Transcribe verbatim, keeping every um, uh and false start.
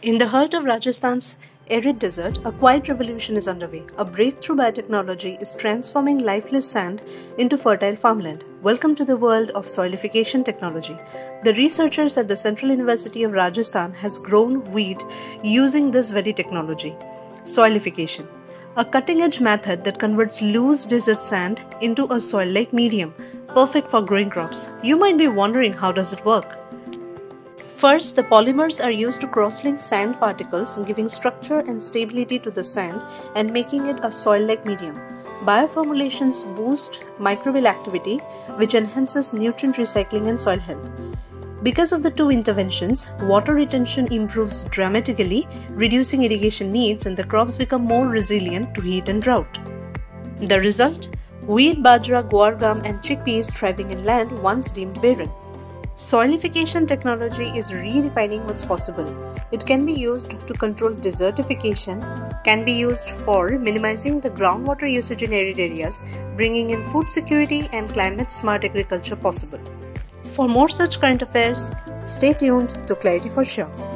In the heart of Rajasthan's arid desert, a quiet revolution is underway. A breakthrough biotechnology is transforming lifeless sand into fertile farmland. Welcome to the world of soilification technology. The researchers at the Central University of Rajasthan has grown wheat using this very technology. Soilification, a cutting-edge method that converts loose desert sand into a soil-like medium, perfect for growing crops. You might be wondering, how does it work? First, the polymers are used to cross-link sand particles, giving structure and stability to the sand and making it a soil-like medium. Bioformulations boost microbial activity, which enhances nutrient recycling and soil health. Because of the two interventions, water retention improves dramatically, reducing irrigation needs, and the crops become more resilient to heat and drought. The result? Wheat, bajra, guar gum and chickpeas thriving in land once deemed barren. Soilification technology is redefining what's possible. It can be used to control desertification, can be used for minimizing the groundwater usage in arid areas, bringing in food security and climate-smart agriculture possible. For more such current affairs, stay tuned to Clarity for Sure.